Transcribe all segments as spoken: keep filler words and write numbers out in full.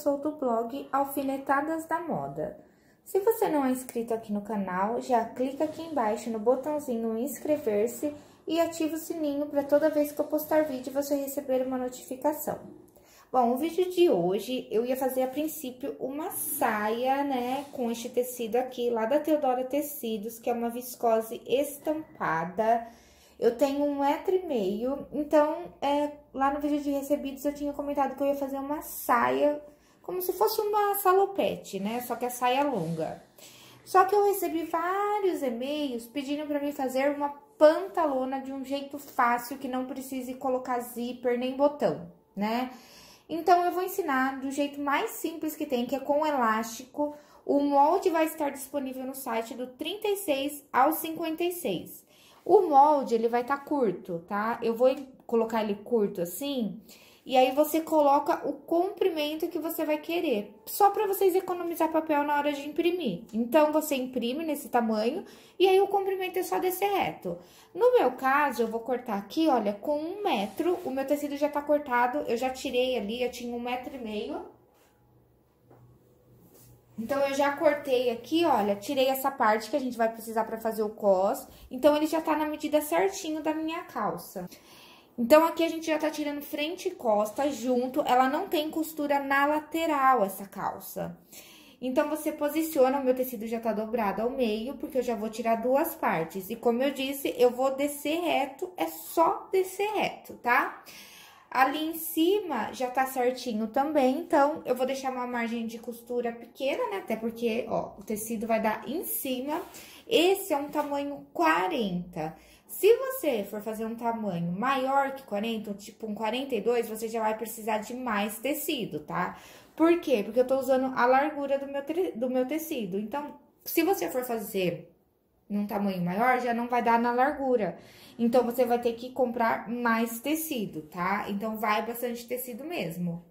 sou do blog Alfinetadas da Moda. Se você não é inscrito aqui no canal, já clica aqui embaixo no botãozinho inscrever-se e ativa o sininho para toda vez que eu postar vídeo você receber uma notificação. Bom, o vídeo de hoje eu ia fazer a princípio uma saia, né, com este tecido aqui, lá da Theodora Tecidos, que é uma viscose estampada. Eu tenho um metro e meio, então, é, lá no vídeo de recebidos eu tinha comentado que eu ia fazer uma saia, como se fosse uma salopete, né? Só que a saia longa. Só que eu recebi vários e-mails pedindo pra mim fazer uma pantalona de um jeito fácil, que não precise colocar zíper nem botão, né? Então, eu vou ensinar do jeito mais simples que tem, que é com elástico. O molde vai estar disponível no site do trinta e seis ao cinquenta e seis. O molde, ele vai estar tá curto, tá? Eu vou colocar ele curto assim, e aí você coloca o comprimento que você vai querer, só para vocês economizar papel na hora de imprimir. Então, você imprime nesse tamanho, e aí o comprimento é só descer reto. No meu caso, eu vou cortar aqui, olha, com um metro, o meu tecido já tá cortado, eu já tirei ali, eu tinha um metro e meio... Então, eu já cortei aqui, olha, tirei essa parte que a gente vai precisar pra fazer o cos. Então, ele já tá na medida certinho da minha calça. Então, aqui a gente já tá tirando frente e costa junto. Ela não tem costura na lateral, essa calça. Então, você posiciona, o meu tecido já tá dobrado ao meio, porque eu já vou tirar duas partes. E como eu disse, eu vou descer reto, é só descer reto, tá? Ali em cima já tá certinho também, então eu vou deixar uma margem de costura pequena, né? Até porque, ó, o tecido vai dar em cima. Esse é um tamanho quarenta. Se você for fazer um tamanho maior que quarenta, tipo um quarenta e dois, você já vai precisar de mais tecido, tá? Por quê? Porque eu tô usando a largura do meu, do meu tecido. Então, se você for fazer num tamanho maior, já não vai dar na largura. Então, você vai ter que comprar mais tecido, tá? Então, vai bastante tecido mesmo.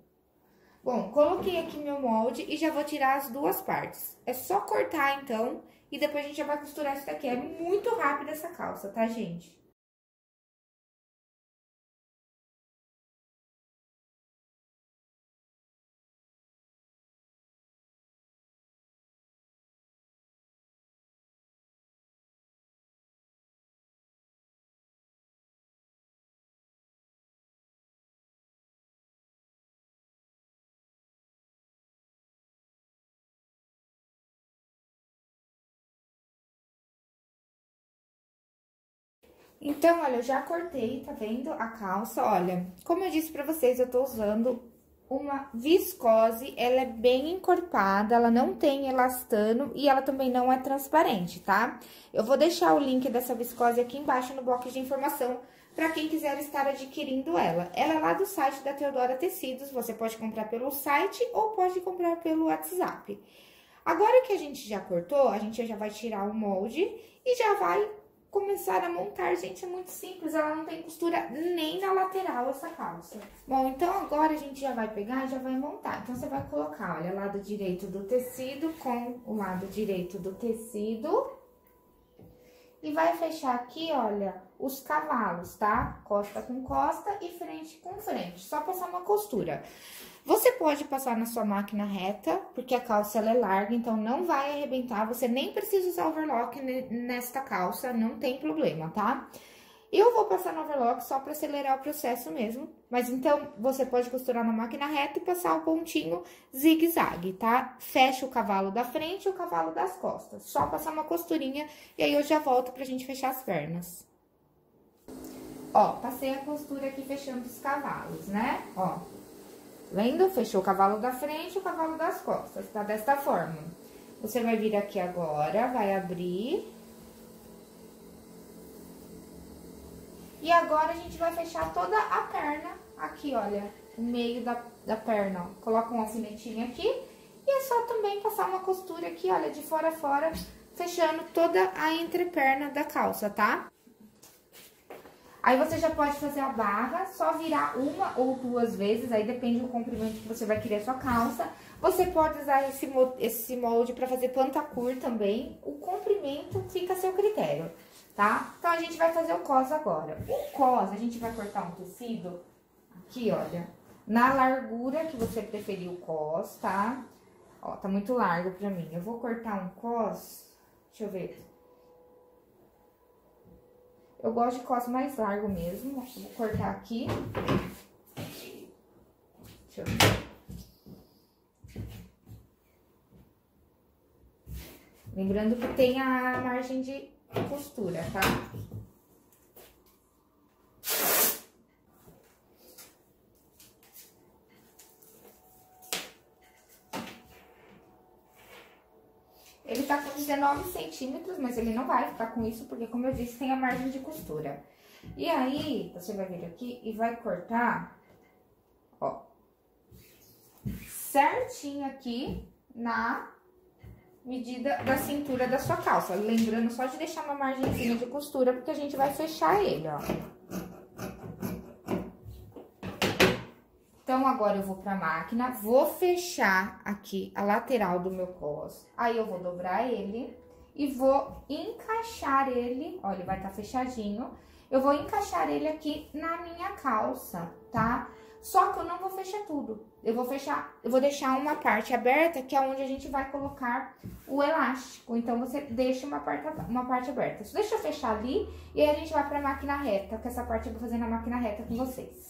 Bom, coloquei aqui meu molde e já vou tirar as duas partes. É só cortar, então, e depois a gente já vai costurar isso daqui. É muito rápido essa calça, tá, gente? Então, olha, eu já cortei, tá vendo a calça? Olha, como eu disse pra vocês, eu tô usando uma viscose, ela é bem encorpada, ela não tem elastano e ela também não é transparente, tá? Eu vou deixar o link dessa viscose aqui embaixo no bloco de informação pra quem quiser estar adquirindo ela. Ela é lá do site da Theodora Tecidos, você pode comprar pelo site ou pode comprar pelo WhatsApp. Agora que a gente já cortou, a gente já vai tirar o molde e já vai começar a montar, gente, é muito simples, ela não tem costura nem na lateral essa calça. Bom, então agora a gente já vai pegar e já vai montar. Então, você vai colocar, olha, lado direito do tecido com o lado direito do tecido. E vai fechar aqui, olha, os cavalos, tá? Costa com costa e frente com frente, só passar uma costura. Você pode passar na sua máquina reta, porque a calça ela é larga, então não vai arrebentar, você nem precisa usar overlock nesta calça, não tem problema, tá? Eu vou passar no overlock só para acelerar o processo mesmo, mas então você pode costurar na máquina reta e passar o pontinho zigue-zague, tá? Fecha o cavalo da frente e o cavalo das costas, só passar uma costurinha e aí eu já volto pra gente fechar as pernas. Ó, passei a costura aqui fechando os cavalos, né? Ó, vendo? Fechou o cavalo da frente e o cavalo das costas, tá? Desta forma. Você vai vir aqui agora, vai abrir... E agora, a gente vai fechar toda a perna aqui, olha, o meio da, da perna, ó. Coloca um alfinetinho aqui e é só também passar uma costura aqui, olha, de fora a fora, fechando toda a entreperna da calça, tá? Aí, você já pode fazer a barra, só virar uma ou duas vezes, aí depende do comprimento que você vai querer a sua calça. Você pode usar esse, esse molde pra fazer pantacur também, o comprimento fica a seu critério. Tá? Então, a gente vai fazer o cos agora. O cos, a gente vai cortar um tecido aqui, olha, na largura que você preferir o cós, tá? Ó, tá muito largo pra mim. Eu vou cortar um cós, deixa eu ver. Eu gosto de cós mais largo mesmo, vou cortar aqui. Deixa eu ver. Lembrando que tem a margem de costura, tá? Ele tá com dezenove centímetros, mas ele não vai ficar com isso, porque, como eu disse, tem a margem de costura. E aí, você vai vir aqui e vai cortar, ó, certinho aqui na medida da cintura da sua calça. Lembrando só de deixar uma margenzinha de costura, porque a gente vai fechar ele, ó. Então, agora eu vou pra máquina, vou fechar aqui a lateral do meu cós. Aí, eu vou dobrar ele e vou encaixar ele, ó, ele vai estar fechadinho. Eu vou encaixar ele aqui na minha calça, tá? Só que eu não vou fechar tudo. Eu vou fechar, eu vou deixar uma parte aberta, que é onde a gente vai colocar o elástico. Então, você deixa uma parte, uma parte aberta. Deixa eu fechar ali, e aí a gente vai pra máquina reta, que essa parte eu vou fazer na máquina reta com vocês.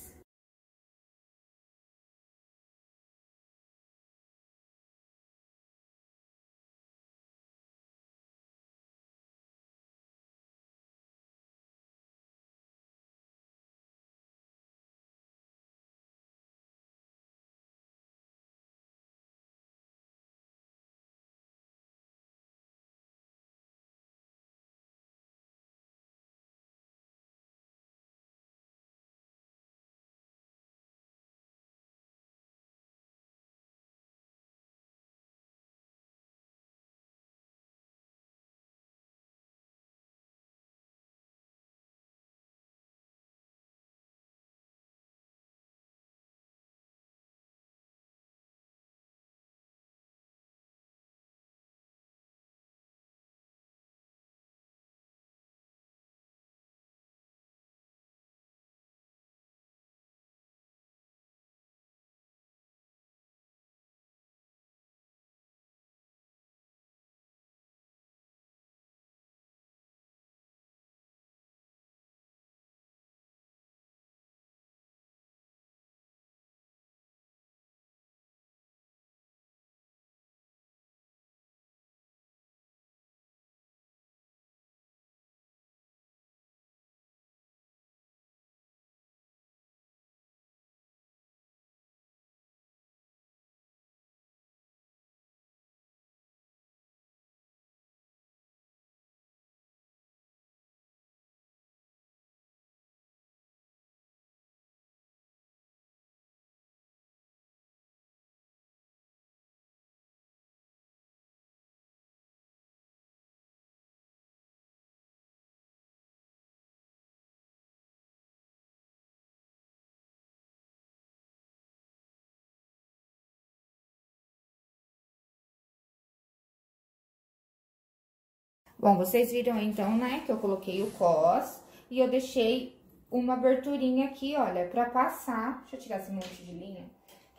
Bom, vocês viram então, né, que eu coloquei o cós e eu deixei uma aberturinha aqui, olha, pra passar... Deixa eu tirar esse monte de linha.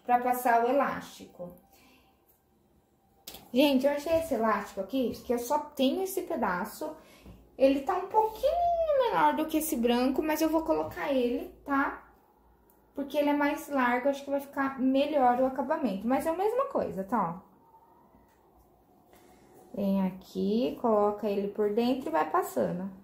Pra passar o elástico. Gente, eu achei esse elástico aqui, que eu só tenho esse pedaço. Ele tá um pouquinho menor do que esse branco, mas eu vou colocar ele, tá? Porque ele é mais largo, acho que vai ficar melhor o acabamento. Mas é a mesma coisa, tá, ó. Vem aqui, coloca ele por dentro e vai passando.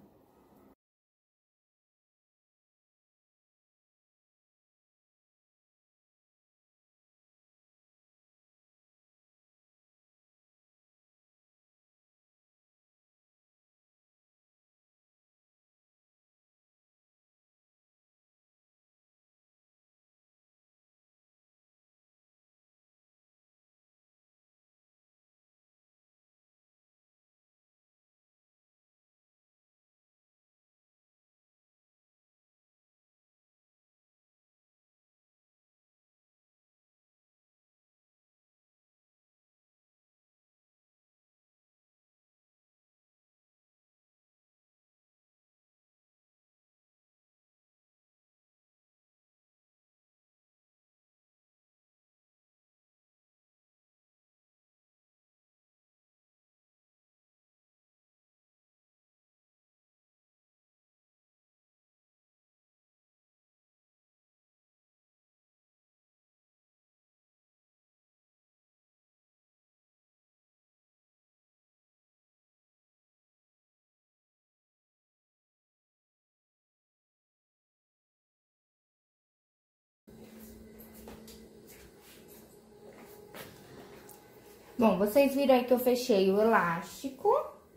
Bom, vocês viram aí que eu fechei o elástico,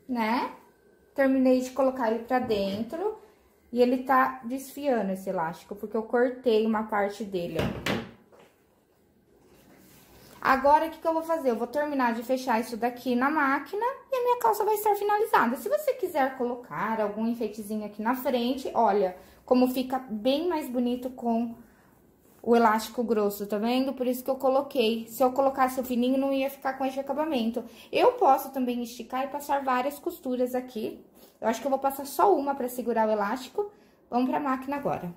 né? Terminei de colocar ele pra dentro e ele tá desfiando esse elástico, porque eu cortei uma parte dele, ó. Agora, o que que eu vou fazer? Eu vou terminar de fechar isso daqui na máquina e a minha calça vai estar finalizada. Se você quiser colocar algum enfeitezinho aqui na frente, olha como fica bem mais bonito com o elástico grosso, tá vendo? Por isso que eu coloquei. Se eu colocasse o fininho, não ia ficar com esse acabamento. Eu posso também esticar e passar várias costuras aqui. Eu acho que eu vou passar só uma pra segurar o elástico. Vamos pra máquina agora.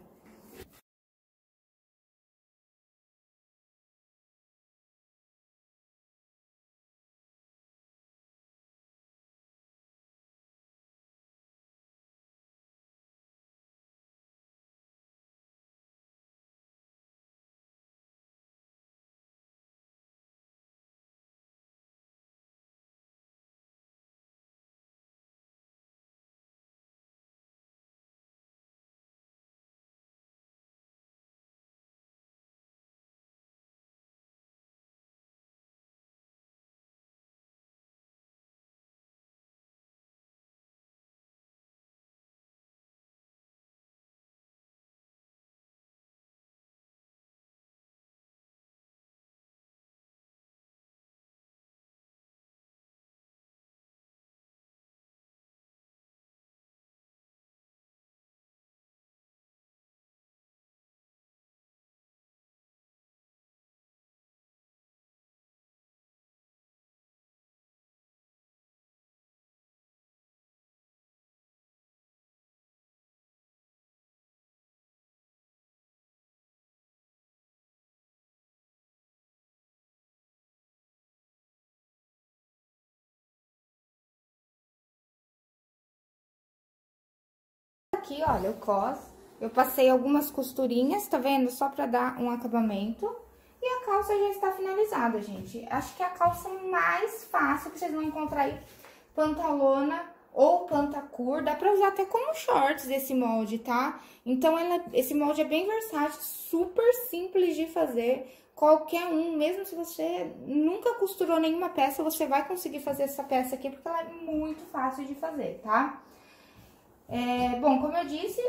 Aqui, olha, o cos, eu passei algumas costurinhas, tá vendo? Só pra dar um acabamento. E a calça já está finalizada, gente. Acho que é a calça mais fácil que vocês vão encontrar aí, pantalona ou pantacur. Dá pra usar até como shorts esse molde, tá? Então, ela, esse molde é bem versátil, super simples de fazer. Qualquer um, mesmo se você nunca costurou nenhuma peça, você vai conseguir fazer essa peça aqui, porque ela é muito fácil de fazer, tá? É, bom, como eu disse,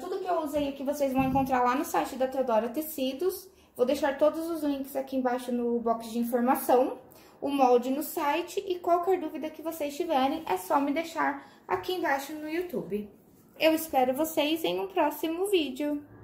tudo que eu usei aqui vocês vão encontrar lá no site da Theodora Tecidos. Vou deixar todos os links aqui embaixo no box de informação, o molde no site, e qualquer dúvida que vocês tiverem é só me deixar aqui embaixo no YouTube. Eu espero vocês em um próximo vídeo.